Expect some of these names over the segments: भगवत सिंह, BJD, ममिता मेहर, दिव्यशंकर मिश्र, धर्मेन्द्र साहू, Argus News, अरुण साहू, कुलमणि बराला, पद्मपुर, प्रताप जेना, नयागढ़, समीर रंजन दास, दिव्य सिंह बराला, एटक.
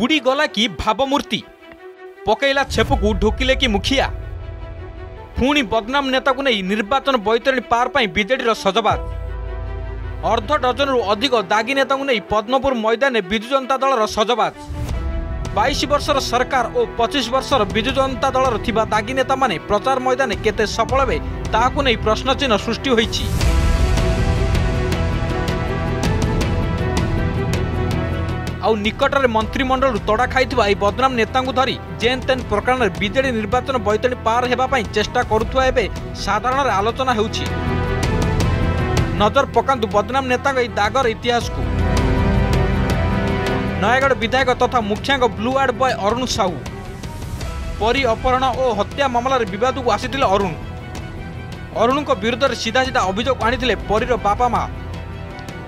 बुड़ीगला कि भावमूर्ति पकईला छेपकू ढोकिले कि मुखिया पुणी बदनाम नेता को नहीं निर्वाचन बैतरणी पार पर बीजेडी सजबाज अर्ध डजन अधिक दागी नेता को नहीं पद्मपुर मैदान विजु जनता दल सजबाज 22 वर्षर सरकार और 25 वर्षर विजु जनता दल थिबा दागी नेता माने प्रचार मैदान केते सफल हे ताकू नहीं प्रश्नचिन्ह सृष्टि होईछि। आउ निकटरे मंत्रिमंडल तड़ा खाइथिबा ए बदनाम नेता धरी जेन तेन प्रकार बीजेडी निर्वाचन बैतरणी पार हेबा पई चेष्टा करुथुआ एबे साधारण आलोचना हेउछि। नजर पकांतु बदनाम नेता ए दागर इतिहास को। नयागढ़ विधायक तथा मुखिया blue eyed boy अरुण साहू परी अपहरण और हत्या मामलार विवाद को आसीथिले अरुण को विरुद्ध सीधा सीधा अभियोग आनिथिले परीर बापा माँ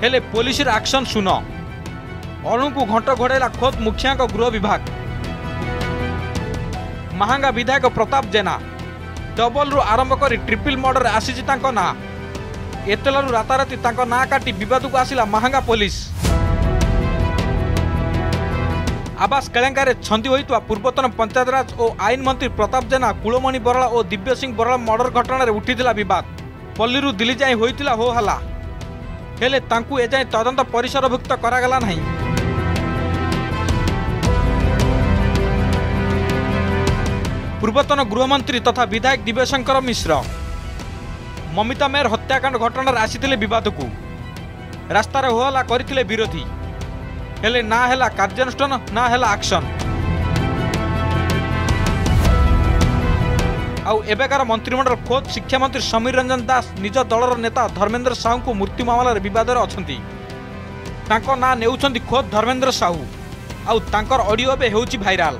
हेले पुलिस एक्शन सुन अरुण को घंट घोड़ाइला खोद मुखिया गृह विभाग। महांगा विधायक प्रताप जेना डबल रु आरंभ कर ट्रिपल मर्डर आसी ना एतलू राताराति ना काटी विवाद को आसिला महांगा पुलिस। आवास केलेंगारे छंदी होता पूर्वतन पंचायतराज और आईन मंत्री प्रताप जेना कुलमणि बराला और दिव्य सिंह बराला मर्डर घटन उठी बद पल्लू दिल्ली जाए होता हो हला हेले तांकु एजाए तदंत परिसरभुक्त करागला नहीं। पूर्वतन गृहमंत्री तथा विधायक दिव्यशंकर मिश्र ममिता मेहर हत्याकांड घटना आसीथिले विवाद को रास्तार होहला करथिले विरोधी हेले ना हेला कार्यानुष्ठान ना हेला एक्शन। आउ एबेकार मंत्रिमंडल खोद शिक्षामंत्री समीर रंजन दास निज दलर नेता धर्मेन्द्र साहू को मृत्यु मामलार विवादर अछंती तांको ना नेउछंती खोद धर्मेन्द्र साहू आउ तांकर ऑडियो बे हेउची भाइराल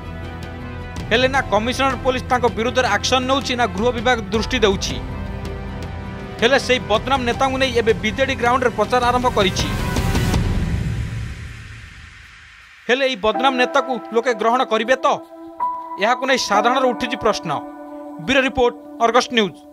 हेले ना कमिशनर पुलिस तांको विरुद्ध एक्शन नउची ना गृह विभाग दृष्टि देउची हेले सेई बदनाम नेता को नै एबे बीजेडी ग्राउंड रे प्रचार आरंभ करिछि हेले ई बदनाम नेता को लोके ग्रहण करिवे तो यहाको नै साधारण उठिछि प्रश्न। Bureau report, Argus news.